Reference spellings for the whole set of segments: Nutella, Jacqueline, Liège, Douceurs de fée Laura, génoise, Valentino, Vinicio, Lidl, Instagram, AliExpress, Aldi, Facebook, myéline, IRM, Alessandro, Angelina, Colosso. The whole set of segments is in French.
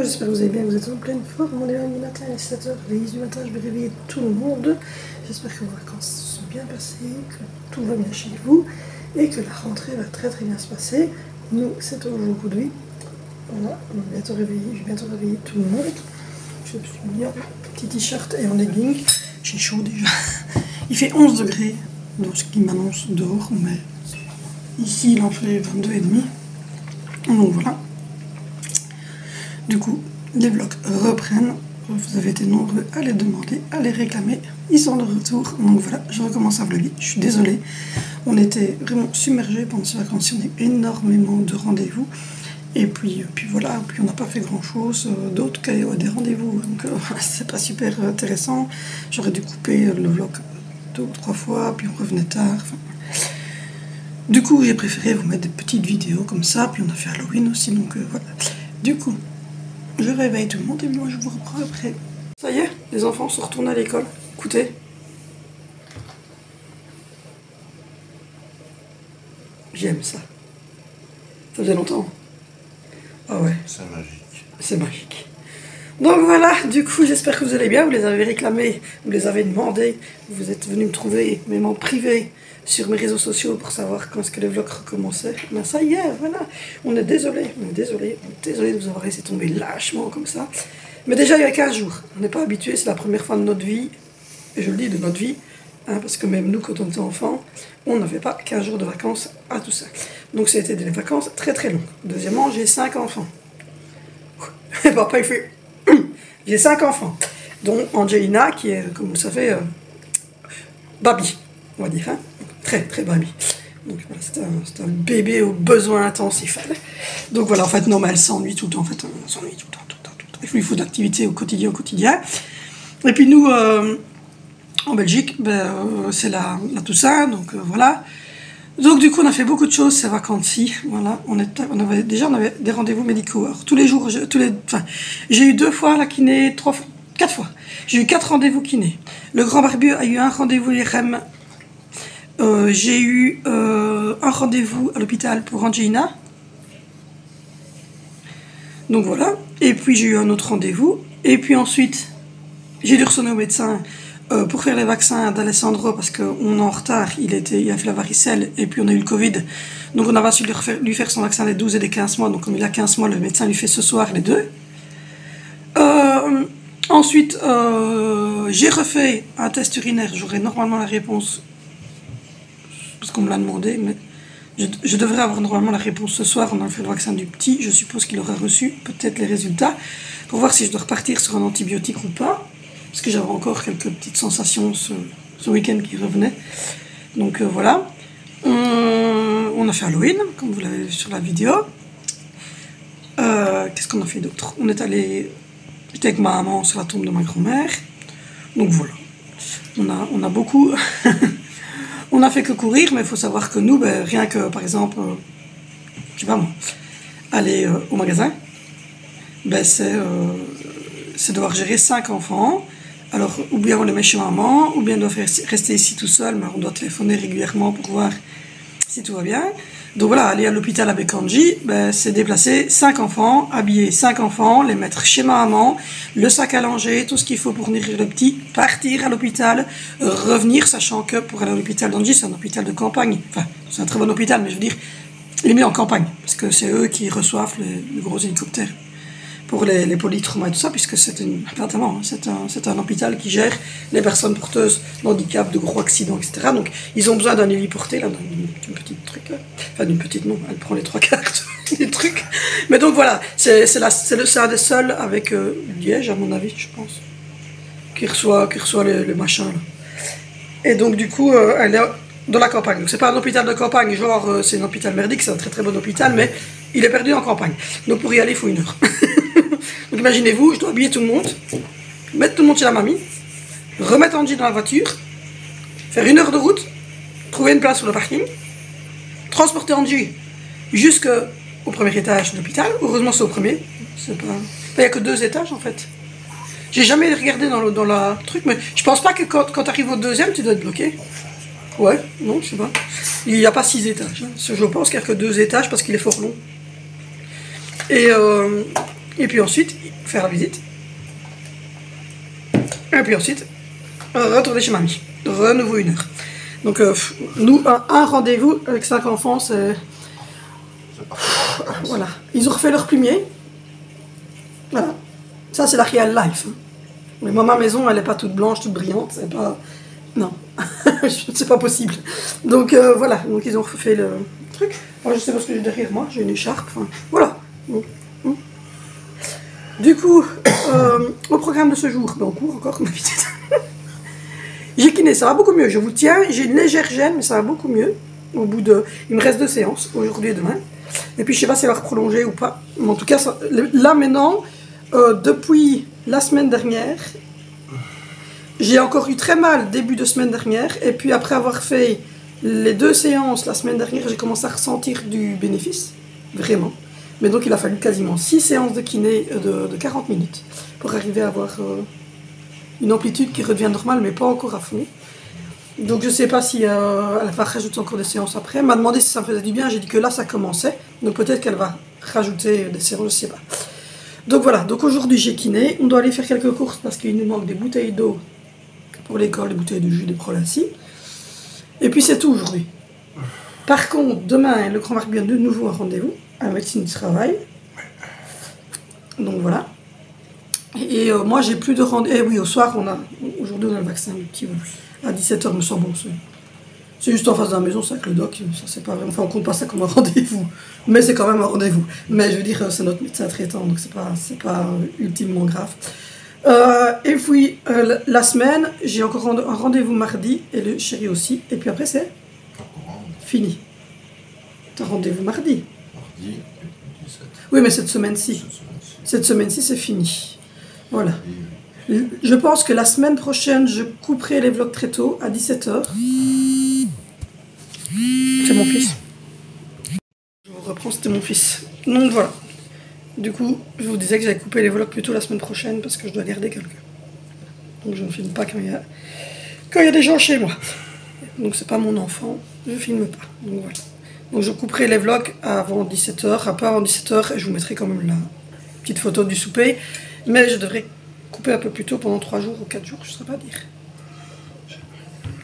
Hello, j'espère que vous allez bien, vous êtes en pleine forme. On est lundi matin à 7h, les 10 du matin, je vais réveiller tout le monde. J'espère que vos vacances se sont bien passées, que tout va bien chez vous et que la rentrée va très très bien se passer. Nous, c'est aujourd'hui. Voilà, on va bientôt réveiller, je vais bientôt réveiller tout le monde. Je me suis mis en petit t-shirt et en legging. J'ai chaud déjà. Il fait 11 degrés, donc ce qui m'annonce dehors, mais ici il en fait 22,5. Donc voilà. Du coup, les vlogs reprennent. Vous avez été nombreux à les demander, à les réclamer. Ils sont de retour. Donc voilà, je recommence à vlogger. Je suis désolée. On était vraiment submergés pendant ces vacances. On a eu énormément de rendez-vous. Et puis voilà, puis on n'a pas fait grand-chose d'autre qu'à des rendez-vous. Donc c'est pas super intéressant. J'aurais dû couper le vlog 2 ou 3 fois, puis on revenait tard. Enfin, du coup, j'ai préféré vous mettre des petites vidéos comme ça. Puis on a fait Halloween aussi, donc voilà. Du coup, je réveille tout le monde et moi je vous reprends après. Ça y est, les enfants sont retournés à l'école. Écoutez. J'aime ça. Ça faisait longtemps. Ah ouais. C'est magique. C'est magique. Donc voilà, du coup j'espère que vous allez bien. Vous les avez réclamés, vous les avez demandés. Vous êtes venus me trouver, même en privé, sur mes réseaux sociaux pour savoir quand est-ce que les vlogs recommençaient. Ben ça y est, voilà. On est désolé, on est désolé, on est désolé de vous avoir laissé tomber lâchement comme ça. Mais déjà il y a 15 jours, on n'est pas habitué, c'est la première fois de notre vie, et je le dis de notre vie, hein, parce que même nous quand on était enfant, on n'avait pas 15 jours de vacances à tout ça. Donc c'était des vacances très très longues. Deuxièmement, j'ai 5 enfants. Et papa il fait... J'ai 5 enfants, dont Angelina qui est, comme vous le savez, baby, on va dire, hein. Très très baby. Donc voilà, c'est un bébé aux besoins intensifs. Donc voilà, en fait, non, mais elle s'ennuie tout le temps, en fait, elle s'ennuie tout le temps. Il lui faut d'activité au quotidien. Et puis nous, en Belgique, c'est la Toussaint, donc voilà. Donc du coup, on a fait beaucoup de choses ces vacances-ci. Voilà, on avait des rendez-vous médicaux. Alors, tous les jours, j'ai eu 2 fois la kiné, 3 fois, 4 fois. J'ai eu 4 rendez-vous kiné. Le grand barbu a eu un rendez-vous IRM. J'ai eu un rendez-vous à l'hôpital pour Angelina. Donc voilà. Et puis j'ai eu un autre rendez-vous. Et puis ensuite, j'ai dû ressonner au médecin pour faire les vaccins d'Alessandro parce qu'on est en retard. Il a fait la varicelle et puis on a eu le Covid. Donc on avait su lui faire son vaccin des 12 et des 15 mois. Donc comme il a 15 mois, le médecin lui fait ce soir les 2. Ensuite, j'ai refait un test urinaire. J'aurai normalement la réponse... parce qu'on me l'a demandé, mais je devrais avoir normalement la réponse ce soir. On a fait le vaccin du petit, je suppose qu'il aura reçu peut-être les résultats, pour voir si je dois repartir sur un antibiotique ou pas, parce que j'avais encore quelques petites sensations ce week-end qui revenaient. Donc voilà, on a fait Halloween, comme vous l'avez vu sur la vidéo. Qu'est-ce qu'on a fait d'autre? J'étais avec ma maman sur la tombe de ma grand-mère, donc voilà, on a beaucoup... On n'a fait que courir, mais il faut savoir que nous, rien que, par exemple, je sais pas moi, aller au magasin, c'est devoir gérer 5 enfants. Alors, ou bien on les met chez maman, ou bien on doit rester ici tout seul, mais on doit téléphoner régulièrement pour voir si tout va bien. Donc voilà, aller à l'hôpital avec Angie, c'est déplacer 5 enfants, habiller 5 enfants, les mettre chez maman, le sac à langer, tout ce qu'il faut pour nourrir le petit, partir à l'hôpital, revenir, sachant que pour aller à l'hôpital d'Angie, c'est un hôpital de campagne. Enfin, c'est un très bon hôpital, mais je veux dire, il est mis en campagne, parce que c'est eux qui reçoivent les gros hélicoptères pour les polytraumas et tout ça, puisque c'est un hôpital qui gère les personnes porteuses d'handicap, de gros accidents, etc. Donc, ils ont besoin d'un héliporté, là, d'une petite truc, là. Enfin, d'une petite, non, elle prend les 3/4 des trucs. Mais donc, voilà, c'est un des seuls avec Liège, à mon avis, je pense, qui reçoit les machins, là. Et donc, du coup, elle est dans la campagne. Donc, c'est pas un hôpital de campagne, genre, c'est un hôpital merdique, c'est un très très bon hôpital, mais il est perdu en campagne. Donc, pour y aller, il faut 1 heure. Donc imaginez-vous, je dois habiller tout le monde, mettre tout le monde chez la mamie, remettre Angie dans la voiture, faire 1 heure de route, trouver une place sur le parking, transporter Angie jusqu'au premier étage de l'hôpital. Heureusement c'est au premier, il n'y a que 2 étages en fait. J'ai jamais regardé dans la truc, mais je pense pas que quand tu arrives au 2e, tu dois être bloqué. Ouais, non, je sais pas. Il n'y a pas 6 étages, hein. Je pense qu'il n'y a que 2 étages parce qu'il est fort long. Et Et puis ensuite, faire la visite. Et puis ensuite, retourner chez mamie. Renouveau une heure. Donc, nous, un rendez-vous avec 5 enfants, c'est... Voilà. Ils ont refait leur plumier. Voilà. Ça, c'est la real life. Mais moi, ma maison, elle n'est pas toute blanche, toute brillante. C'est pas... Non. C'est pas possible. Donc, voilà. Donc, ils ont refait le truc. Moi, je sais pas ce que j'ai derrière moi. J'ai une écharpe. Enfin, voilà. Donc, du coup, au programme de ce jour, ben on court encore comme d'habitude. J'ai kiné, ça va beaucoup mieux, je vous tiens, j'ai une légère gêne, mais ça va beaucoup mieux. Au bout de, il me reste 2 séances, aujourd'hui et demain. Et puis je sais pas si elle va prolonger ou pas. Mais en tout cas, ça, là maintenant, depuis la semaine dernière, j'ai encore eu très mal début de semaine dernière. Et puis après avoir fait les 2 séances la semaine dernière, j'ai commencé à ressentir du bénéfice, vraiment. Mais donc il a fallu quasiment 6 séances de kiné de 40 minutes pour arriver à avoir une amplitude qui redevient normale, mais pas encore à fond. Donc je sais pas si elle va rajouter encore des séances après. Elle m'a demandé si ça me faisait du bien, j'ai dit que là ça commençait. Donc peut-être qu'elle va rajouter des séances, je sais pas. Donc voilà, donc aujourd'hui j'ai kiné. On doit aller faire quelques courses parce qu'il nous manque des bouteilles d'eau pour l'école, des bouteilles de jus, des prolassis. Et puis c'est tout aujourd'hui. Par contre, demain, le grand Marc vient de nouveau à rendez-vous. Un médecin du travail. Donc voilà. Et moi j'ai plus de rendez-vous. Eh oui, au soir, aujourd'hui on a le vaccin qui à 17h me semble bon. C'est juste en face de la maison, c'est avec le doc. Ça, c'est pas vraiment... Enfin, on compte pas ça comme un rendez-vous. Mais c'est quand même un rendez-vous. Mais je veux dire, c'est notre médecin traitant, donc c'est pas ultimement grave. Et puis la semaine, j'ai encore un rendez-vous mardi et le chéri aussi. Et puis après, c'est fini. T'as rendez-vous mardi. Oui, mais cette semaine-ci. Cette semaine-ci, c'est fini. Voilà. Je pense que la semaine prochaine, je couperai les vlogs très tôt, à 17h. C'est mon fils. Je vous reprends, c'était mon fils. Donc voilà. Du coup, je vous disais que j'allais couper les vlogs plutôt la semaine prochaine parce que je dois garder quelqu'un. Donc je ne filme pas quand il y a des gens chez moi. Donc c'est pas mon enfant, je filme pas. Donc voilà. Donc je couperai les vlogs avant 17h, à pas avant 17h, et je vous mettrai quand même la petite photo du souper. Mais je devrais couper un peu plus tôt, pendant 3 jours ou 4 jours, je ne saurais pas dire.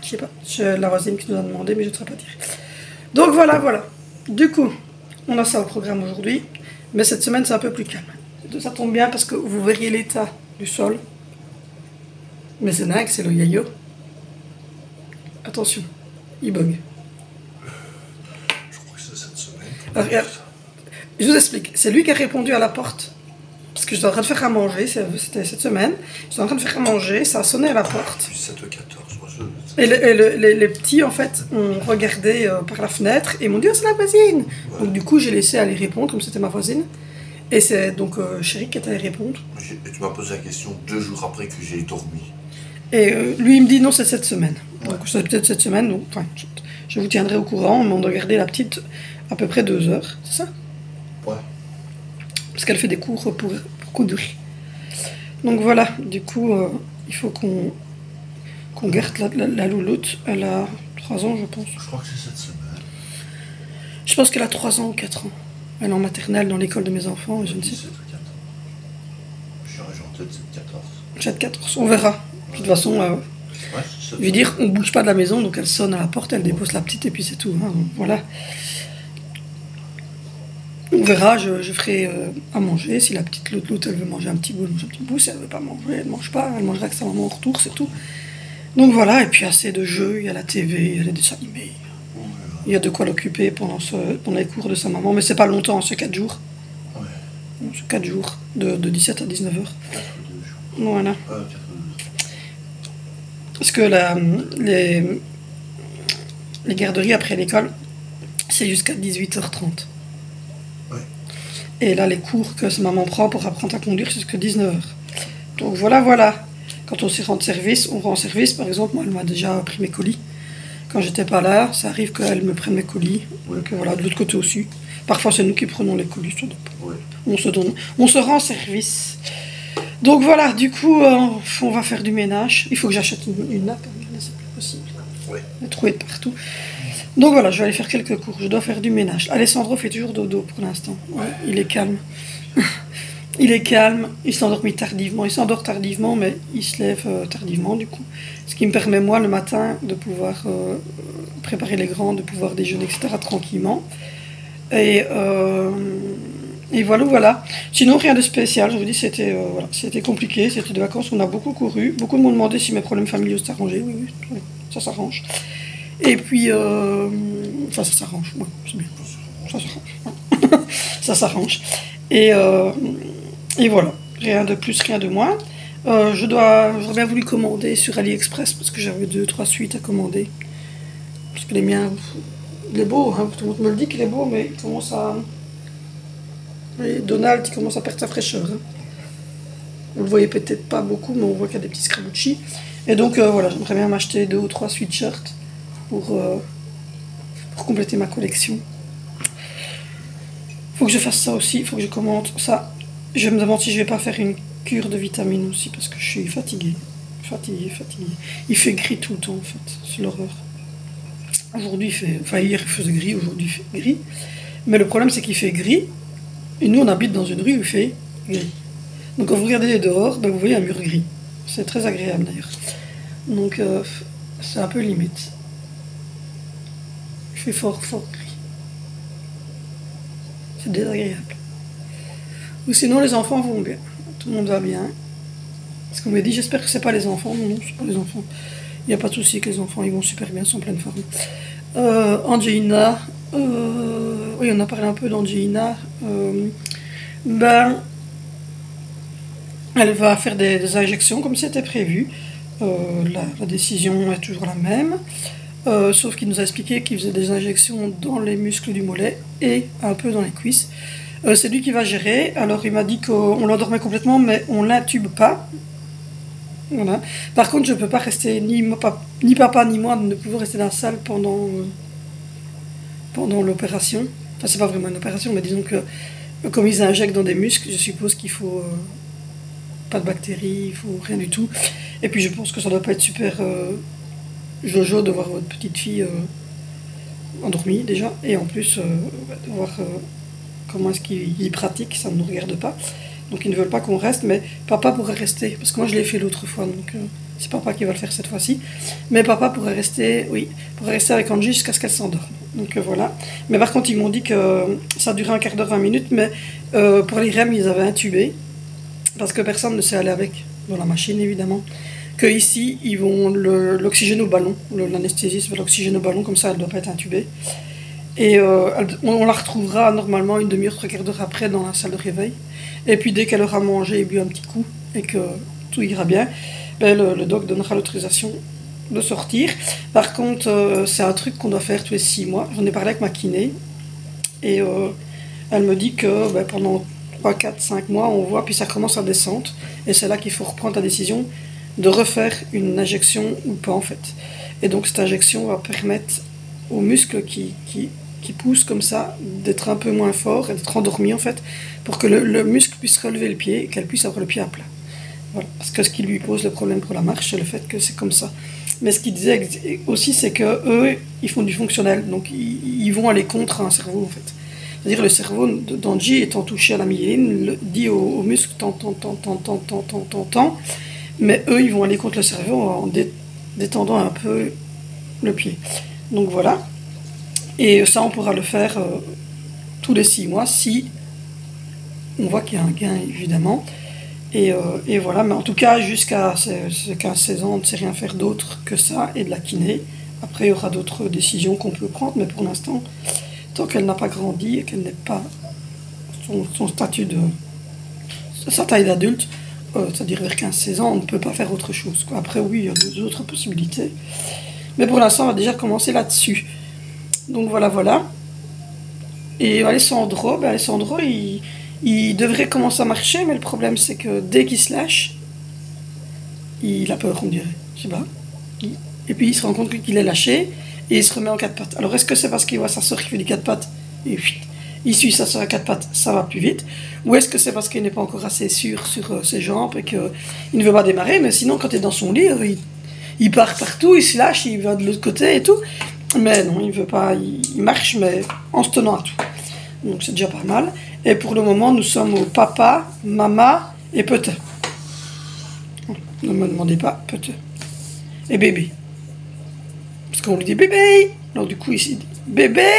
Je sais pas, c'est la voisine qui nous a demandé, mais je ne saurais pas dire. Donc voilà, voilà. Du coup, on a ça au programme aujourd'hui, mais cette semaine c'est un peu plus calme. Ça tombe bien parce que vous verriez l'état du sol. Mais c'est dingue, c'est le yayo. Attention, il bug. Alors, je vous explique, c'est lui qui a répondu à la porte, parce que j'étais en train de faire à manger, c'était cette semaine, j'étais en train de faire à manger, ça a sonné à la porte. 7h14, et les petits, en fait, ont regardé par la fenêtre, et m'ont dit, oh, c'est la voisine, ouais. Donc du coup, j'ai laissé aller répondre, comme c'était ma voisine, et c'est donc chérie qui est allée répondre. Et tu m'as posé la question 2 jours après que j'ai dormi. Et lui, il me dit, non, c'est cette semaine. Ouais. Donc c'est peut-être cette semaine, donc enfin, je vous tiendrai au courant, mais on doit garder la petite... à peu près 2 heures, c'est ça? Ouais. Parce qu'elle fait des cours pour conduire. Donc voilà, du coup, il faut qu'on garde la louloute. Elle a 3 ans, je pense. Je crois que c'est cette semaine. Je pense qu'elle a 3 ans ou 4 ans. Elle est en maternelle dans l'école de mes enfants, et je ne sais pas. 7 ou 14. J'ai en tête 7 ou 14. 7 ou 14, on verra. De toute façon, je veux dire, on ne bouge pas de la maison, donc elle sonne à la porte, elle dépose la petite, et puis c'est tout. Hein, voilà. On verra, je ferai à manger. Si la petite l'autre, elle veut manger un petit bout, elle mange un petit bout. Si elle ne veut pas manger, elle ne mange pas. Elle mangera que sa maman en retour, c'est tout. Donc voilà, et puis assez de jeux. Il y a la TV, il y a les dessins animés. Ouais. Il y a de quoi l'occuper pendant les cours de sa maman. Mais c'est pas longtemps, c'est 4 jours. Ouais. C'est 4 jours, de 17 à 19h. Voilà. Parce que les garderies après l'école, c'est jusqu'à 18h30. Et là, les cours que sa maman prend pour apprendre à conduire, c'est jusqu'à 19h. Donc voilà, voilà. Quand on s'y rend service, on rend service. Par exemple, moi, elle m'a déjà pris mes colis. Quand j'étais pas là, ça arrive qu'elle me prenne mes colis. Ouais. Donc voilà, de l'autre côté aussi. Parfois, c'est nous qui prenons les colis. Ouais. On se rend service. Donc voilà, du coup, on va faire du ménage. Il faut que j'achète une nappe. C'est plus possible. Ouais. La trouée de partout. Donc voilà, je vais aller faire quelques cours, je dois faire du ménage. Alessandro fait toujours dodo pour l'instant, ouais. Il est calme. Il est calme, il s'endormit tardivement. Il s'endort tardivement, mais il se lève tardivement, du coup. Ce qui me permet, moi, le matin, de pouvoir préparer les grands, de pouvoir déjeuner, etc., tranquillement. Et voilà, voilà. Sinon, rien de spécial. Je vous dis, c'était voilà, c'était compliqué. C'était des vacances, on a beaucoup couru. Beaucoup m'ont demandé si mes problèmes familiaux s'arrangeaient. Oui, oui, oui, ça s'arrange. Et puis, ça s'arrange. Oui, c'est bien. Ça s'arrange. Ça s'arrange. Et voilà, rien de plus, rien de moins. J'aurais bien voulu commander sur AliExpress parce que j'avais 2-3 suites à commander. Parce que les miens, il est beau, hein, tout le monde me le dit qu'il est beau, mais il commence à... Et Donald, il commence à perdre sa fraîcheur. Hein. Vous le voyez peut-être pas beaucoup, mais on voit qu'il y a des petits scrabucci. Et donc voilà, j'aimerais bien m'acheter 2 ou 3 sweatshirts pour compléter ma collection. Faut que je fasse ça aussi, faut que je commente ça. Je me demande si je vais pas faire une cure de vitamines aussi, parce que je suis fatiguée. Fatiguée, fatiguée. Il fait gris tout le temps, en fait. C'est l'horreur. Aujourd'hui, il fait... Enfin, hier, il faisait gris, aujourd'hui, il fait gris. Mais le problème, c'est qu'il fait gris. Et nous, on habite dans une rue où il fait gris. Donc, quand vous regardez dehors, ben, vous voyez un mur gris. C'est très agréable, d'ailleurs. Donc, c'est un peu limite. Il fait fort, fort gris. C'est désagréable. Ou sinon, les enfants vont bien. Tout le monde va bien. Parce qu'on m'a dit, j'espère que c'est pas les enfants. Non, c'est pas les enfants. Il n'y a pas de souci avec les enfants. Ils vont super bien, ils sont en pleine forme. Angelina... oui, on a parlé un peu d'Angelina. Ben, elle va faire des injections comme c'était prévu. La décision est toujours la même. Sauf qu'il nous a expliqué qu'il faisait des injections dans les muscles du mollet et un peu dans les cuisses. C'est lui qui va gérer. Alors, il m'a dit qu'on l'endormait complètement, mais on ne l'intube pas. Voilà. Par contre, je ne peux pas rester, ni papa ni moi, ne pouvons rester dans la salle pendant l'opération. Enfin, c'est pas vraiment une opération, mais disons que comme ils injectent dans des muscles, je suppose qu'il faut pas de bactéries, il faut rien du tout. Et puis je pense que ça doit pas être super jojo de voir votre petite fille endormie déjà, et en plus de voir comment est-ce qu'ils pratiquent, ça ne nous regarde pas. Donc ils ne veulent pas qu'on reste, mais papa pourrait rester, parce que moi je l'ai fait l'autre fois, donc c'est papa qui va le faire cette fois-ci. Mais papa pourrait rester, oui, pourrait rester avec Angie jusqu'à ce qu'elle s'endorme. Donc voilà. Mais par contre, ils m'ont dit que ça durait un quart d'heure, 20 minutes, mais pour les REM, ils avaient intubé, parce que personne ne s'est allé avec, dans la machine évidemment, que ici, ils vont l'oxygène au ballon, l'anesthésiste va l'oxygène au ballon, comme ça, elle ne doit pas être intubée. Et on la retrouvera normalement une demi-heure, 3 quarts d'heure après dans la salle de réveil. Et puis dès qu'elle aura mangé et bu un petit coup et que tout ira bien, ben le doc donnera l'autorisation de sortir. Par contre, c'est un truc qu'on doit faire tous les 6 mois. J'en ai parlé avec ma kiné et elle me dit que ben, pendant 3, 4, 5 mois, on voit, puis ça commence à descendre. Et c'est là qu'il faut reprendre la décision de refaire une injection ou pas en fait. Et donc cette injection va permettre aux muscles qui pousse comme ça, d'être un peu moins fort et d'être endormi en fait, pour que le muscle puisse relever le pied et qu'elle puisse avoir le pied à plat. Voilà. Parce que ce qui lui pose le problème pour la marche, c'est le fait que c'est comme ça. Mais ce qu'ils disaient aussi, c'est qu'eux, ils font du fonctionnel, donc ils vont aller contre un cerveau en fait. C'est-à-dire le cerveau d'Angie étant touché à la myéline, dit aux muscles tant, mais eux, ils vont aller contre le cerveau en détendant un peu le pied. Donc voilà. Et ça, on pourra le faire tous les 6 mois si on voit qu'il y a un gain, évidemment. Et voilà, mais en tout cas, jusqu'à 15-16 ans, on ne sait rien faire d'autre que ça et de la kiné. Après, il y aura d'autres décisions qu'on peut prendre, mais pour l'instant, tant qu'elle n'a pas grandi et qu'elle n'ait pas son statut de... sa taille d'adulte, c'est-à-dire vers 15-16 ans, on ne peut pas faire autre chose, quoi. Après, oui, il y a d'autres possibilités. Mais pour l'instant, on va déjà commencer là-dessus. Donc voilà, voilà. Et Alessandro, ben Alessandro il devrait commencer à marcher, mais le problème c'est que dès qu'il se lâche, il a peur, on dirait. Je sais pas. Et puis il se rend compte qu'il est lâché et il se remet en 4 pattes. Alors est-ce que c'est parce qu'il voit sa soeur qui fait du 4 pattes et il suit sa soeur à 4 pattes, ça va plus vite? Ou est-ce que c'est parce qu'il n'est pas encore assez sûr sur ses jambes et qu'il ne veut pas démarrer? Mais sinon, quand il est dans son lit, il part partout, il se lâche, il va de l'autre côté et tout. Mais non, il veut pas, il marche, mais en se tenant à tout. Donc c'est déjà pas mal. Et pour le moment, nous sommes au papa, maman et petit. Ne me demandez pas, petit. Et bébé. Parce qu'on lui dit bébé. Alors du coup, ici, bébé,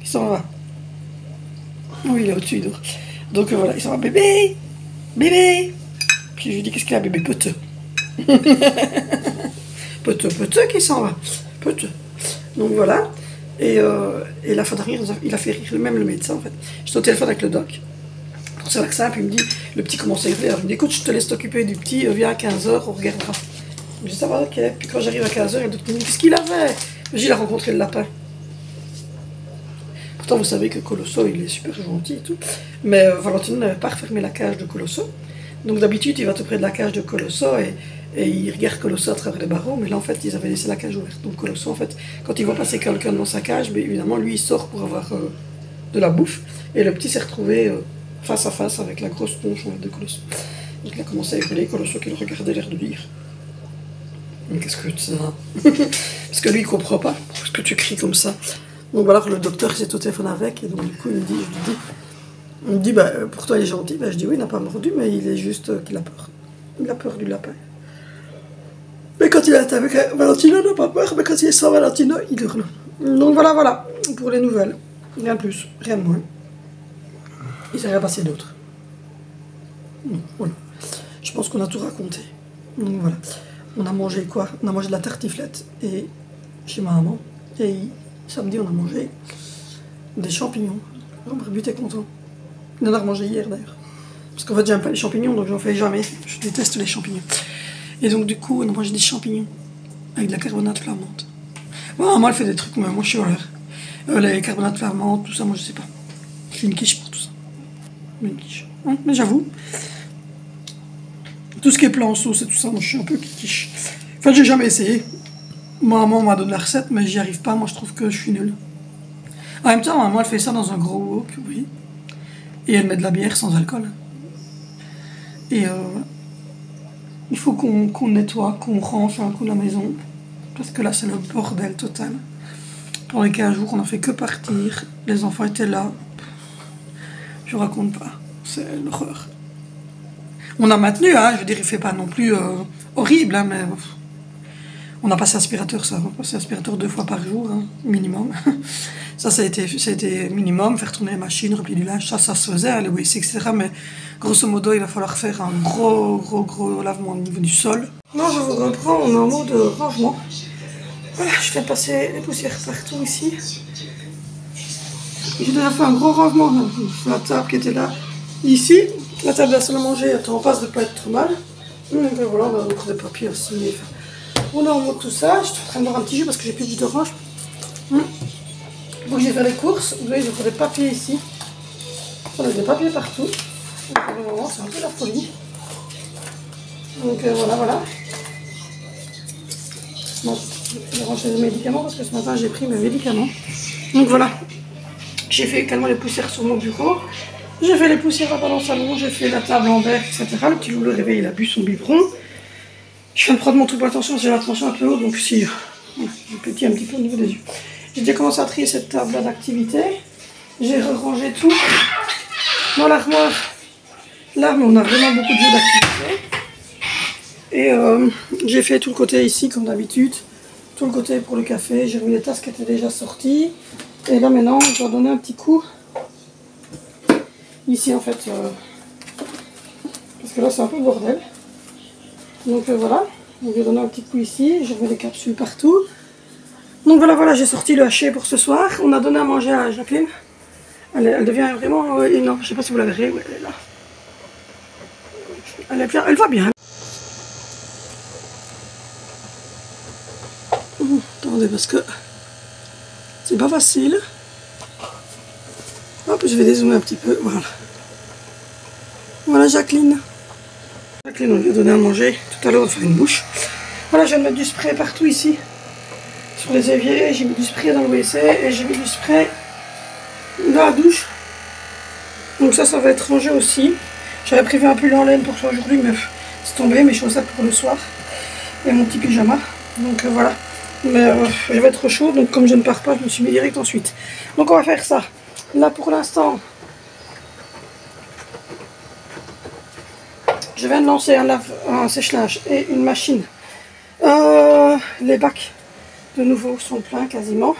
il s'en va. Oui, il est au-dessus. Donc voilà, il s'en va, bébé, bébé. Puis je lui dis, qu'est-ce qu'il a, bébé? Petit. Petit, petit qui s'en va. Petit. Donc voilà. Et la fin de rire, il a fait rire même le médecin en fait. J'étais au téléphone avec le doc pour ce vaccin, puis il me dit, le petit commence à hurler. Il me dit, écoute, je te laisse t'occuper du petit, viens à 15 h, on regardera. Je dis, ça va, ok. Puis quand j'arrive à 15 h, le doc me dit, qu'est-ce qu'il avait? J'ai rencontré le lapin. Pourtant, vous savez que Colosso, il est super gentil et tout. Mais Valentino n'avait pas refermé la cage de Colosso. Donc d'habitude, il va tout près de la cage de Colosso et il regarde Colosso à travers les barreaux. Mais là, en fait, ils avaient laissé la cage ouverte. Donc Colosso, en fait, quand il voit passer quelqu'un dans sa cage, mais évidemment, lui, il sort pour avoir de la bouffe. Et le petit s'est retrouvé face à face avec la grosse tronche de Colosso. Donc il a commencé à hurler, Colosso qui le regardait l'air de dire. Mais qu'est-ce que c'est ça? Parce que lui, il comprend pas. Parce que tu cries comme ça. Donc voilà, le docteur, il s'est au téléphone avec. Et donc, du coup, il me dit, bah, pour toi, il est gentil. Bah, je dis, oui, il n'a pas mordu, mais il est juste qu'il a peur. Il a peur du lapin. Mais quand il est avec Valentino, il n'a pas peur. Mais quand il est sans Valentino, il hurle. Donc voilà, pour les nouvelles. Rien de plus, rien de moins. Il s'est rien passé d'autre. Voilà. Je pense qu'on a tout raconté. Donc voilà. On a mangé quoi? On a mangé de la tartiflette et chez ma maman. Et samedi, on a mangé des champignons. Mon but est content. Il en a remangé hier d'ailleurs. Parce qu'en fait, j'aime pas les champignons, donc j'en fais jamais. Je déteste les champignons. Et donc, du coup, on a mangé des champignons avec de la carbonate flamande. Bon, moi, elle fait des trucs, mais moi, je suis horreur. Les carbonates flamandes, tout ça, moi, je sais pas. Je fais une quiche pour tout ça. Une quiche. Hein, mais j'avoue. Tout ce qui est plat en sauce et tout ça, moi je suis un peu quiche. Enfin, j'ai jamais essayé. Ma maman m'a donné la recette, mais j'y arrive pas. Moi je trouve que je suis nulle. En même temps, maman elle fait ça dans un gros wok, oui. Et elle met de la bière sans alcool. Et il faut qu'on nettoie, qu'on range un coup la maison. Parce que là c'est le bordel total. Pendant les 15 jours, on n'a fait que partir. Les enfants étaient là. Je vous raconte pas. C'est l'horreur. On a maintenu, hein, je veux dire, il ne fait pas non plus horrible, hein, mais on a passé aspirateur, ça. On a passé aspirateur 2 fois par jour, hein, minimum. ça a été minimum, faire tourner les machines, replier du linge, ça se faisait, hein, les WC, etc. Mais grosso modo, il va falloir faire un gros lavement au niveau du sol. Non, je vous reprends au moment de rangement. Voilà, je fais passer les poussières partout ici. J'ai déjà fait un gros rangement, hein, la table qui était là, ici. La table de la salle à manger, on passe de pas être trop mal. Et voilà, on va mettre des papiers aussi. On enlève tout ça. Je suis en train de boire un petit jus parce que j'ai plus de jus d'orange. Donc j'ai fait les courses. Vous voyez, j'ai fait des papiers ici. On a des papiers partout. Donc pour le moment, c'est un peu la folie. Donc voilà. Bon, je vais ranger les médicaments parce que ce matin, j'ai pris mes médicaments. Donc voilà. J'ai fait également les poussières sur mon bureau. J'ai fait les poussières à dans le salon, j'ai fait la table en verre, etc. Le petit loup le réveille, il a bu son biberon. Je viens de prendre mon trouble attention, j'ai la tension un peu haute, donc si je pétille un petit peu au niveau des yeux. J'ai déjà commencé à trier cette table d'activité. J'ai rangé tout dans l'armoire. Là, on a vraiment beaucoup de jeux d'activité. Et j'ai fait tout le côté ici, comme d'habitude. Tout le côté pour le café. J'ai remis les tasses qui étaient déjà sorties. Et là, maintenant, je dois donner un petit coup. Ici en fait, parce que là c'est un peu le bordel. Donc voilà, je vais donner un petit coup ici, je remets des capsules partout. Donc voilà, j'ai sorti le haché pour ce soir. On a donné à manger à Jacqueline. Elle devient vraiment énorme, je sais pas si vous la verrez, ouais, elle est là. Elle va bien. Attendez, parce que c'est pas facile. Hop, je vais dézoomer un petit peu, voilà. Voilà Jacqueline. Jacqueline, on lui a donné à manger. Tout à l'heure, on va faire une bouche. Voilà, je viens de mettre du spray partout ici. Sur les éviers, j'ai mis du spray dans le WC et j'ai mis du spray dans la douche. Donc ça va être rangé aussi. J'avais prévu un pull en laine pour ça aujourd'hui, mais c'est tombé, mes chaussettes pour le soir. Et mon petit pyjama. Donc voilà. Mais je vais être chaud, donc comme je ne pars pas, je me suis mis direct ensuite. Donc on va faire ça. Là pour l'instant, Je viens de lancer un sèche-linge et une machine. Les bacs de nouveau sont pleins quasiment.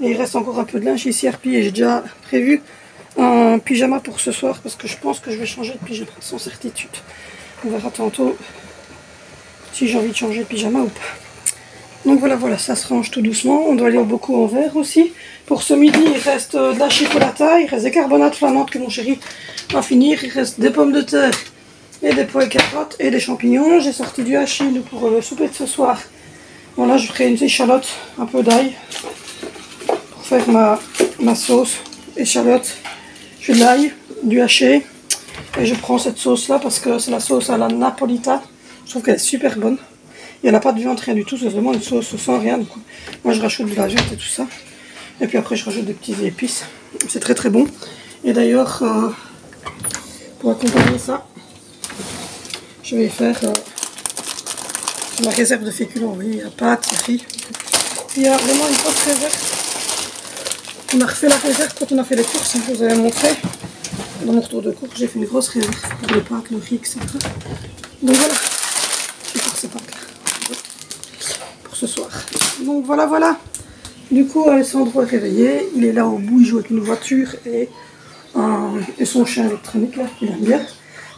Et il reste encore un peu de linge ici à replier. J'ai déjà prévu un pyjama pour ce soir parce que je pense que je vais changer de pyjama sans certitude. On verra tantôt si j'ai envie de changer de pyjama ou pas. Donc voilà, voilà, ça se range tout doucement. On doit aller au bocaux en verre aussi. Pour ce midi, il reste de la chocolata, il reste des carbonates flamandes que mon chéri va finir. Il reste des pommes de terre et des pois et carottes et des champignons. J'ai sorti du hachis pour le souper de ce soir. Bon, là, je ferai une échalote, un peu d'ail pour faire ma sauce. Échalote, je fais de l'ail, du haché. Et je prends cette sauce-là parce que c'est la sauce à la napolitaine. Je trouve qu'elle est super bonne. Il n'y a pas de viande, rien du tout. C'est vraiment une sauce sans rien. Donc, moi, je rajoute de la viande et tout ça. Et puis après, je rajoute des petites épices. C'est très très bon. Et d'ailleurs, pour accompagner ça, je vais faire ma réserve de féculents. Oui, il y a pâtes, il y a vraiment une grosse réserve. On a refait la réserve quand on a fait les courses, hein, je vous avais montré. Dans mon retour de course, j'ai fait une grosse réserve pour les pâtes, le riz, etc. Donc voilà, je vais faire ces pâtes-là pour ce soir. Donc voilà, voilà. Du coup, Alessandro est réveillé. Il est là au bout, il joue avec une voiture et son chien électronique, là, qu'il aime bien.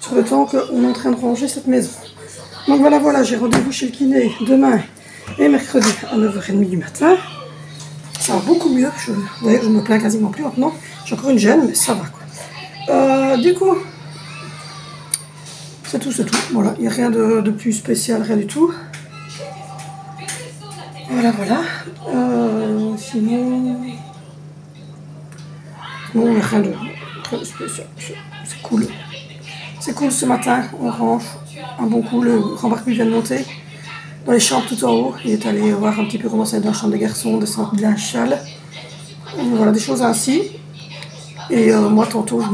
Sur le temps qu'on est en train de ranger cette maison. Donc voilà, voilà, j'ai rendez-vous chez le kiné demain et mercredi à 9h30 du matin. Ça va beaucoup mieux. D'ailleurs, je me plains quasiment plus maintenant. J'ai encore une gêne, mais ça va, quoi. Du coup, c'est tout, c'est tout. Voilà, il n'y a rien de plus spécial, rien du tout. Voilà, voilà. Sinon... Bon, il n'y a rien de spécial. C'est cool. C'est cool ce matin, on range un bon coup, le grand Barbie vient de monter dans les chambres tout en haut, il est allé voir un petit peu comment ça allait dans la chambre des garçons, descendre de la châle, voilà des choses ainsi, et moi tantôt je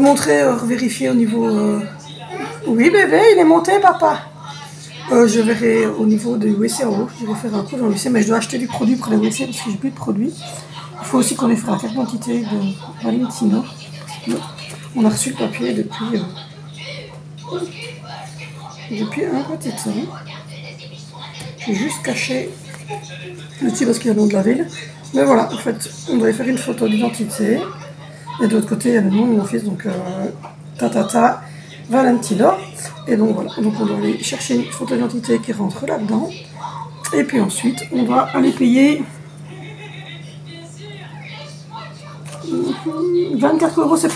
montrais vérifier au niveau, oui bébé il est monté papa, je verrai au niveau du WC en haut, je vais faire un coup dans le WC, mais je dois acheter du produit pour le WC parce que j'ai plus de produit, il faut aussi qu'on ait fait la carte d'identité de Valentino. On a reçu le papier depuis un petit temps. J'ai juste caché le petit parce qu'il y a le nom de la ville. Mais voilà, en fait, on devait faire une photo d'identité. Et de l'autre côté, il y a le nom de mon fils, donc tatata Valentino. Et donc voilà, donc on doit aller chercher une photo d'identité qui rentre là-dedans. Et puis ensuite, on doit aller payer 24,70 €.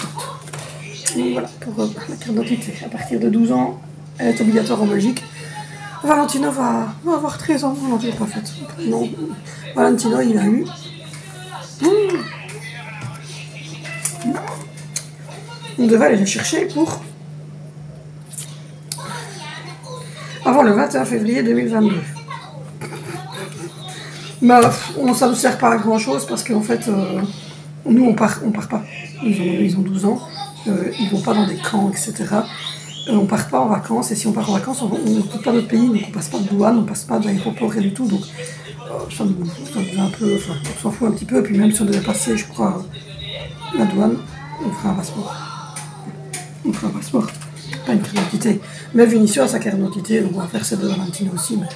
Donc voilà, pour la carte d'identité, à partir de 12 ans, elle est obligatoire en Belgique. Valentino va avoir 13 ans, on n'en dit pas fait. Non, Valentino il a eu. On devait aller le chercher pour... avant le 21 février 2022. Mais ça ne nous sert pas à grand chose parce qu'en fait, nous on part pas. Ils ont 12 ans. Ils ne vont pas dans des camps, etc. On ne part pas en vacances, et si on part en vacances, on ne quitte pas notre pays, donc on ne passe pas de douane, on ne passe pas d'aéroport, rien du tout, donc ça devient un peu... Enfin, on s'en fout un petit peu, et puis même si on devait passer, je crois, la douane, on ferait un passeport. On ferait un passeport, pas une carte d'identité. Mais Vinicio a sa carte d'identité, donc on va faire celle de Valentino aussi, mais...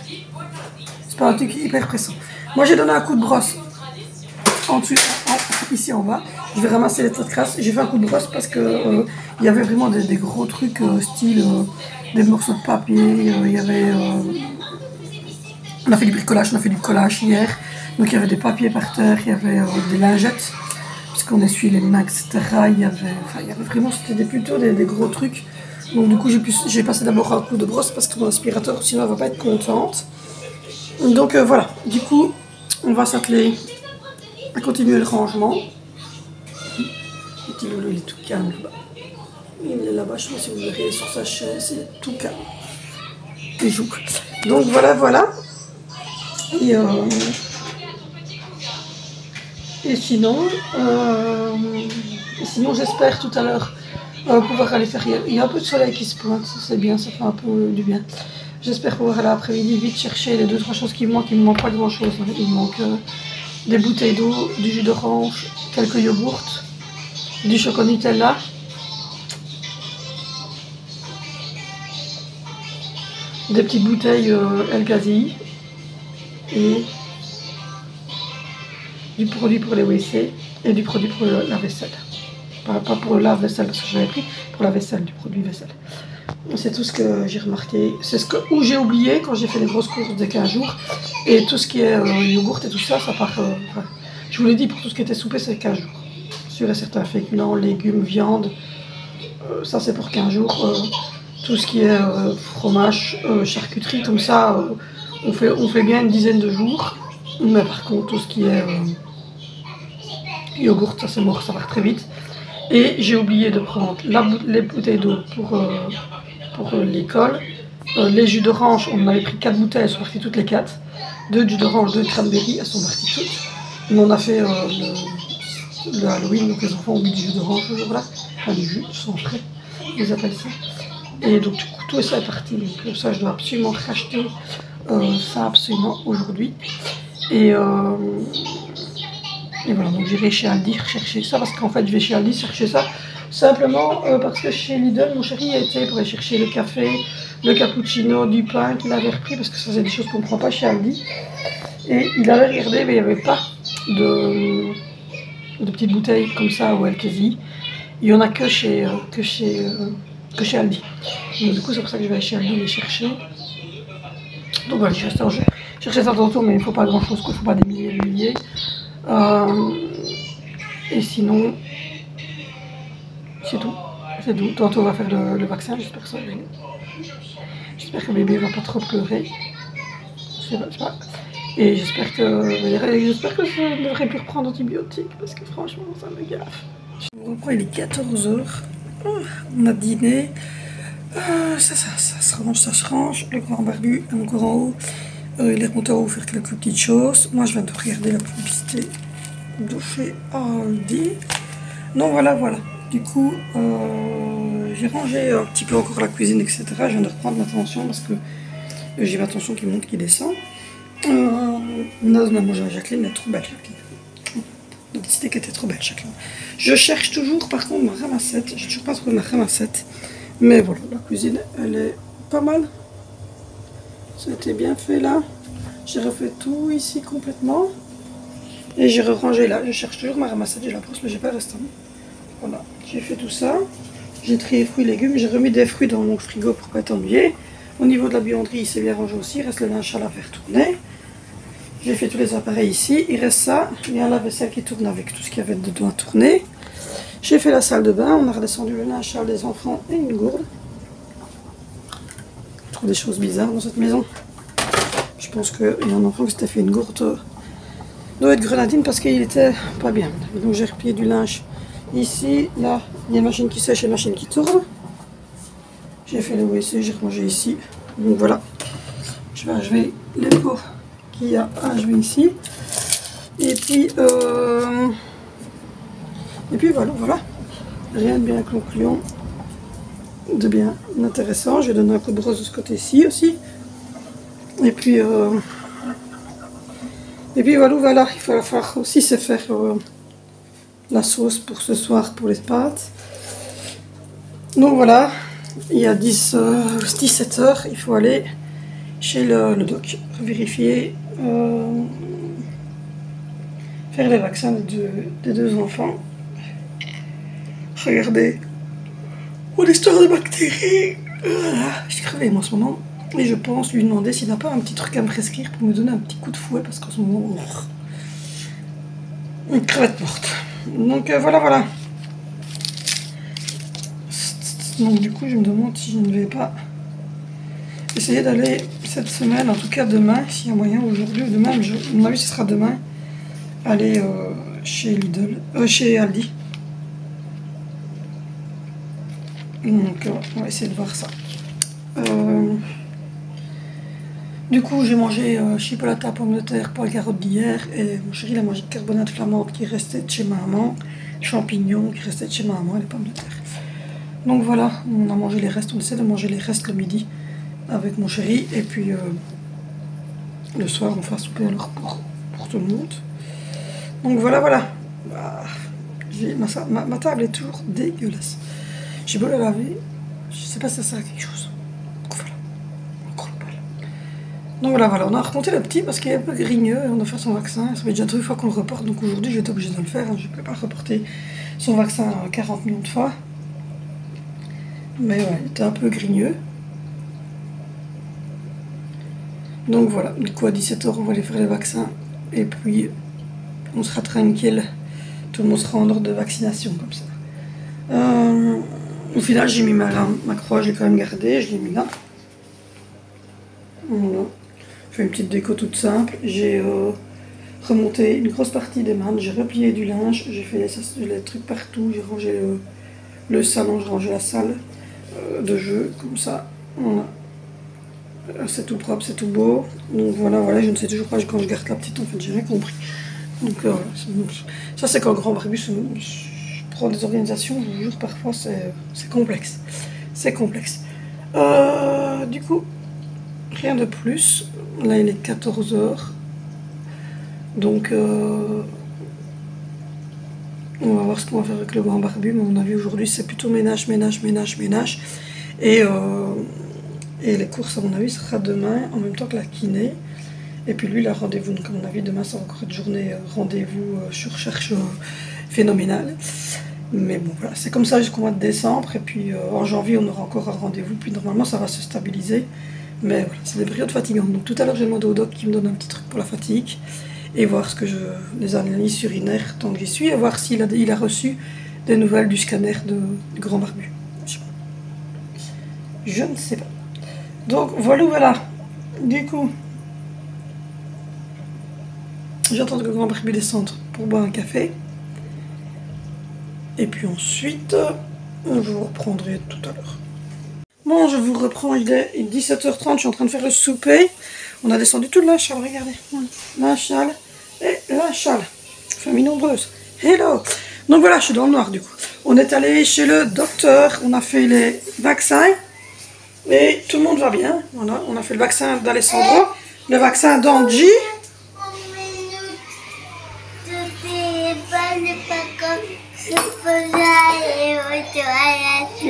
c'est pas un truc hyper pressant. Moi, j'ai donné un coup de brosse en dessous, ici en bas. Je vais ramasser les tas de crasse. J'ai fait un coup de brosse parce que il y avait vraiment des gros trucs style des morceaux de papier. Il y avait on a fait du bricolage, on a fait du collage hier. Donc il y avait des papiers par terre, il y avait des lingettes parce qu'on essuie les mains, etc. Il y avait vraiment, c'était plutôt des gros trucs. Donc du coup j'ai passé d'abord un coup de brosse parce que mon aspirateur sinon elle va pas être contente. Donc voilà. Du coup on va s'atteler à continuer le rangement. Petit Lolo, il est tout calme là-bas. Il est là-bas, je pense que vous verrez sur sa chaise, il est tout calme. Il joue. Donc voilà, voilà. Et sinon j'espère tout à l'heure pouvoir aller faire... Il y a un peu de soleil qui se pointe, c'est bien, ça fait un peu du bien. J'espère pouvoir aller après-midi vite chercher les 2-3 choses qui me manquent. Il ne me manque pas grand-chose. Hein. Il me manque des bouteilles d'eau, du jus d'orange, quelques yogourts. Du chocolat Nutella des petites bouteilles LKZI et du produit pour les WC et du produit pour la vaisselle. Pas pour le lave-vaisselle parce que j'en ai pris, pour la vaisselle, du produit vaisselle. C'est tout ce que j'ai remarqué. C'est ce que j'ai oublié quand j'ai fait les grosses courses de 15 jours. Et tout ce qui est yogourt et tout ça, ça part... je vous l'ai dit, pour tout ce qui était soupé, c'est 15 jours. Sur et certains féculents, légumes, viande, ça c'est pour 15 jours. Tout ce qui est fromage, charcuterie, comme ça, on fait bien une dizaine de jours. Mais par contre, tout ce qui est yogourt, ça c'est mort, ça part très vite. Et j'ai oublié de prendre les bouteilles d'eau pour l'école. Les jus d'orange, on en avait pris 4 bouteilles, elles sont parties toutes les 4. 2 jus d'orange, 2 cranberry, elles sont parties toutes. Mais on a fait le Halloween, donc les enfants ont bu du jus d'orange ce jour-là. Enfin, du jus, sans frais, ils appellent ça. Et donc, tout ça est parti. Donc, ça, je dois absolument racheter ça absolument aujourd'hui. Et voilà, donc j'irai chez Aldi rechercher ça, parce qu'en fait je vais chez Aldi chercher ça simplement parce que chez Lidl, mon chéri a été pour aller chercher le café, le cappuccino, du pain qu'il avait repris, parce que ça c'est des choses qu'on ne prend pas chez Aldi. Et il avait regardé, mais il n'y avait pas de petites bouteilles comme ça ou LKZI. Il n'y en a que chez Aldi. Donc, du coup c'est pour ça que je vais aller chez Aldi les chercher. Donc voilà, je reste en jeu. Chercher ça tantôt, mais il ne faut pas grand chose, il ne faut pas des milliers et des milliers. Et sinon, c'est tout. C'est tout. Tantôt on va faire le vaccin, j'espère que ça va aller. J'espère que bébé va pas trop pleurer. Je sais pas. Et j'espère que je devrais plus reprendre d'antibiotiques parce que franchement ça me gaffe. Je vous reprends, il est 14 h. On a dîné. Ça se range, ça se range. Le grand barbu, un grand haut. Il est content de vous faire quelques petites choses. Moi, je viens de regarder la publicité de chez Aldi. Non, voilà. Du coup, j'ai rangé un petit peu encore la cuisine, etc. Je viens de reprendre ma tension parce que j'ai ma tension qui monte, qui descend. On a mangé à Jacqueline, elle est trop belle, Jacqueline. On a décidé qu'elle était trop belle, Jacqueline. Je cherche toujours, par contre, ma ramassette. J'ai toujours pas trouvé ma ramassette. Mais voilà, la cuisine, elle est pas mal. C'était bien fait là. J'ai refait tout ici complètement. Et j'ai rangé là. Je cherche toujours ma ramassette de la brosse, mais j'ai pas le restant. Voilà. J'ai fait tout ça. J'ai trié fruits et légumes. J'ai remis des fruits dans mon frigo pour pas être ennuyé. Au niveau de la buanderie, il s'est bien rangé aussi. Il reste le linge à la faire tourner. J'ai fait tous les appareils ici. Il reste ça. Il y a un lave-vaisselle qui tourne avec tout ce qu'il y avait dedans à tourner. J'ai fait la salle de bain. On a redescendu le linge à des enfants et une gourde. Des choses bizarres dans cette maison. Je pense qu'il y a un enfant qui s'était fait une gourde d'eau et de grenadine parce qu'il était pas bien. Donc j'ai replié du linge ici, là, il y a une machine qui sèche et une machine qui tourne. J'ai fait le WC, j'ai rangé ici. Donc voilà, je vais achever les pots qu'il y a à achever ici. Et puis voilà. Rien de bien concluant. De bien intéressant. Je vais donner un coup de brosse de ce côté-ci aussi. Et puis voilà, il va falloir aussi se faire la sauce pour ce soir pour les pâtes. Donc voilà, il y a 17 h, il faut aller chez le doc, vérifier, faire les vaccins des deux enfants. Regardez. Pour l'histoire des bactéries, voilà, je suis crevée moi en ce moment. Et je pense lui demander s'il n'a pas un petit truc à me prescrire pour me donner un petit coup de fouet parce qu'en ce moment, on meurt. Une crevette morte. Donc voilà. Donc du coup, je me demande si je ne vais pas essayer d'aller cette semaine, en tout cas demain, s'il y a moyen, aujourd'hui ou demain, à mon avis ce sera demain, aller chez Aldi. Donc on va essayer de voir ça. Du coup j'ai mangé chipolata, pommes de terre, pois carottes d'hier. Et mon chéri il a mangé carbonade flamande qui restait de chez ma maman. Champignons qui restaient de chez ma maman et les pommes de terre. Donc voilà, on a mangé les restes. On essaie de manger les restes le midi avec mon chéri. Et puis le soir on fera souper alors pour tout le monde. Donc voilà. Bah, ma table est toujours dégueulasse. J'ai beau la laver, je sais pas si ça sert à quelque chose. Donc voilà, on ne croit pas. Donc voilà, on a raconté le petit parce qu'il est un peu grigneux et on doit faire son vaccin. Ça fait déjà 2 fois qu'on le reporte, donc aujourd'hui je vais être obligée de le faire. Je ne peux pas reporter son vaccin 40 millions de fois. Mais ouais, il était un peu grigneux. Donc voilà, du coup à 17 h on va aller faire les vaccins et puis on sera tranquille. Tout le monde sera en ordre de vaccination comme ça. Au final j'ai mis ma croix, je l'ai quand même gardée, je l'ai mis là. Voilà. Je fais une petite déco toute simple. J'ai remonté une grosse partie des mantes, j'ai replié du linge, j'ai fait les trucs partout, j'ai rangé le salon, j'ai rangé la salle de jeu, comme ça. Voilà. C'est tout propre, c'est tout beau. Donc voilà, je ne sais toujours pas quand je garde la petite, en fait, j'ai rien compris. Donc ça c'est quand le grand barbus prend des organisations, je vous jure, parfois c'est complexe. C'est complexe. Du coup, rien de plus. Là il est 14 h. Donc on va voir ce qu'on va faire avec le grand barbu. Mais à mon avis aujourd'hui c'est plutôt ménage. Et les courses à mon avis sera demain en même temps que la kiné. Et puis lui il a rendez-vous. Donc à mon avis demain ça va encore une journée rendez-vous sur recherche phénoménale. Mais bon voilà, c'est comme ça jusqu'au mois de décembre. Et puis en janvier on aura encore un rendez-vous. Puis normalement ça va se stabiliser. Mais voilà, c'est des périodes fatigantes. Donc tout à l'heure, j'ai demandé au doc qui me donne un petit truc pour la fatigue et voir ce que les analyses urinaires tant que j'y suis et voir s'il a reçu des nouvelles du scanner du grand barbu. Je ne sais pas. Donc voilà. Du coup, j'attends que le grand barbu descende pour boire un café. Et puis ensuite, je vous reprendrai tout à l'heure. Bon, je vous reprends, il est 17 h 30, je suis en train de faire le souper. On a descendu toute la chale, regardez. La chale et la chale. Famille nombreuse. Hello! Donc voilà, je suis dans le noir du coup. On est allé chez le docteur, on a fait les vaccins. Et tout le monde va bien. Voilà, on a fait le vaccin d'Alessandro, le vaccin d'Angie.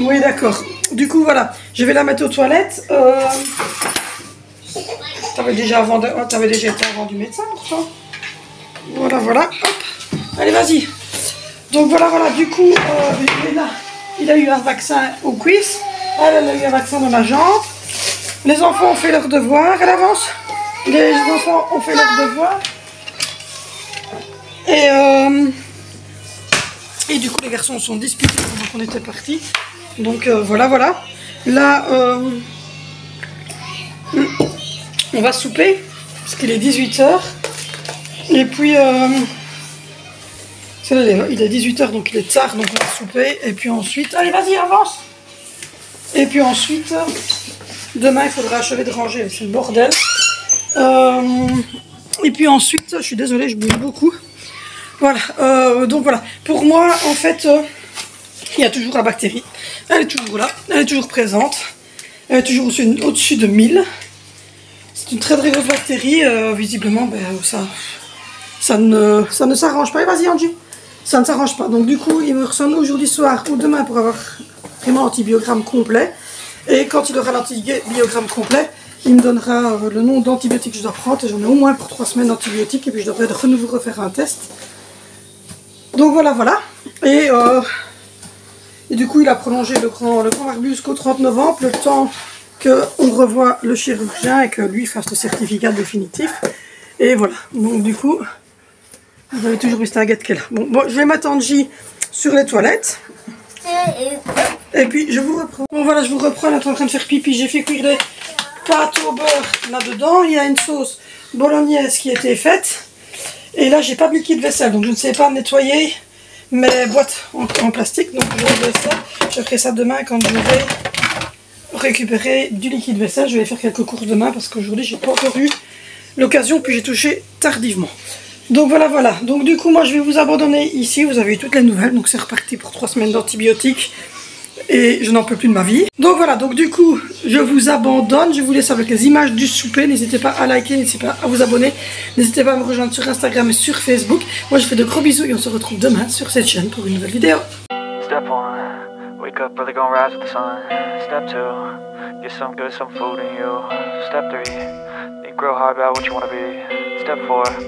Oui, d'accord. Du coup, voilà. Je vais la mettre aux toilettes. T'avais déjà été avant du médecin pour toi. Voilà. Hop. Allez, vas-y. Donc, voilà. Du coup, il a eu un vaccin aux cuisses. Elle a eu un vaccin dans la jambe. Les enfants ont fait leurs devoirs. Elle avance. Les enfants ont fait leurs devoirs. Et du coup, les garçons sont disputés pendant qu'on était partis. Donc voilà. Là, on va souper, parce qu'il est 18 h. Et puis, il est 18 h, donc il est tard, donc on va souper. Et puis ensuite, allez, vas-y, avance. Et puis ensuite, demain, il faudra achever de ranger, c'est le bordel. Et puis ensuite, je suis désolée, je bouge beaucoup. Voilà, donc voilà, pour moi, en fait, il y a toujours la bactérie, elle est toujours là, elle est toujours présente, elle est toujours au-dessus de 1000, c'est une très très grosse bactérie, visiblement, ça ne s'arrange pas, et vas-y Angie, ça ne s'arrange pas, donc du coup, il me ressemble aujourd'hui soir ou demain pour avoir vraiment l'antibiogramme complet, et quand il aura l'antibiogramme complet, il me donnera le nom d'antibiotiques que je dois prendre, et j'en ai au moins pour 3 semaines d'antibiotiques, et puis je devrais de nouveau refaire un test. Donc voilà. Et du coup, il a prolongé le grand barbu jusqu'au 30 novembre, le temps qu'on revoie le chirurgien et que lui fasse le certificat définitif. Et voilà. Donc du coup, vous avez toujours eu cette aguette qu'elle a. Bon, je vais mettre Angie sur les toilettes. Et puis, je vous reprends. Bon voilà, je vous reprends. Elle est en train de faire pipi. J'ai fait cuire les pâtes au beurre là-dedans. Il y a une sauce bolognaise qui a été faite. Et là, j'ai pas de liquide vaisselle, donc je ne sais pas nettoyer mes boîtes en plastique. Donc je ferai ça demain quand je vais récupérer du liquide vaisselle. Je vais faire quelques courses demain parce qu'aujourd'hui, j'ai pas encore eu l'occasion, puis j'ai touché tardivement. Donc voilà. Donc du coup, moi, je vais vous abandonner ici. Vous avez eu toutes les nouvelles, donc c'est reparti pour 3 semaines d'antibiotiques. Et je n'en peux plus de ma vie. Donc voilà, donc du coup, je vous abandonne. Je vous laisse avec les images du souper. N'hésitez pas à liker, n'hésitez pas à vous abonner. N'hésitez pas à me rejoindre sur Instagram et sur Facebook. Moi, je fais de gros bisous et on se retrouve demain sur cette chaîne pour une nouvelle vidéo. Step 1, wake up early, gonna rise with the sun. Step 2, get some good, some food in you. Step 3, grow hard about what you want to be. Step 4.